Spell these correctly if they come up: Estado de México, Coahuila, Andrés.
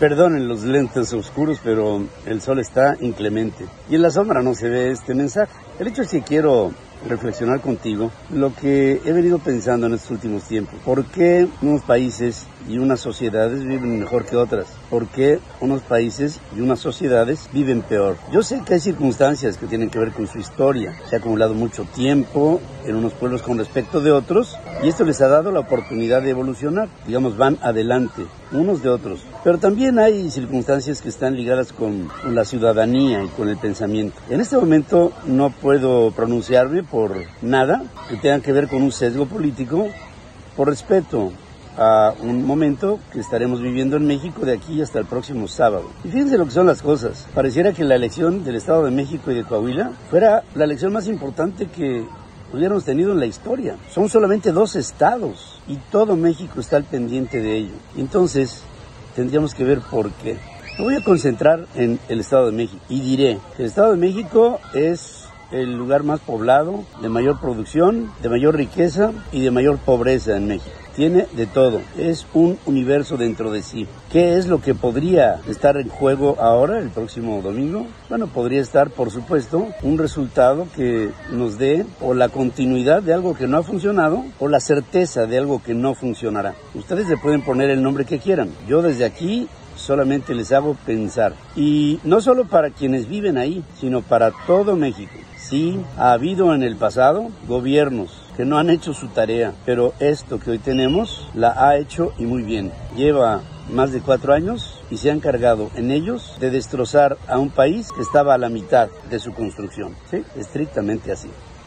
Perdonen los lentes oscuros, pero el sol está inclemente y en la sombra no se ve este mensaje. El hecho es que quiero reflexionar contigo lo que he venido pensando en estos últimos tiempos. ¿Por qué unos países y unas sociedades viven mejor que otras? ¿Por qué unos países y unas sociedades viven peor? Yo sé que hay circunstancias que tienen que ver con su historia. Se ha acumulado mucho tiempo en unos pueblos con respecto de otros y esto les ha dado la oportunidad de evolucionar. Digamos, van adelante unos de otros. Pero también hay circunstancias que están ligadas con la ciudadanía y con el pensamiento. En este momento no puedo pronunciarme por nada que tenga que ver con un sesgo político, por respeto a un momento que estaremos viviendo en México de aquí hasta el próximo sábado. Y fíjense lo que son las cosas. Pareciera que la elección del Estado de México y de Coahuila fuera la elección más importante que hubiéramos tenido en la historia. Son solamente dos estados y todo México está al pendiente de ello. Entonces, tendríamos que ver por qué. Me voy a concentrar en el Estado de México y diré que el Estado de México es el lugar más poblado, de mayor producción, de mayor riqueza y de mayor pobreza en México. Tiene de todo, es un universo dentro de sí. ¿Qué es lo que podría estar en juego ahora, el próximo domingo? Bueno, podría estar, por supuesto, un resultado que nos dé o la continuidad de algo que no ha funcionado o la certeza de algo que no funcionará. Ustedes le pueden poner el nombre que quieran. Yo desde aquí solamente les hago pensar. Y no solo para quienes viven ahí, sino para todo México. Sí, ha habido en el pasado gobiernos que no han hecho su tarea, pero esto que hoy tenemos la ha hecho y muy bien. Lleva más de 4 años y se han encargado en ellos de destrozar a un país que estaba a la mitad de su construcción. Sí, estrictamente así.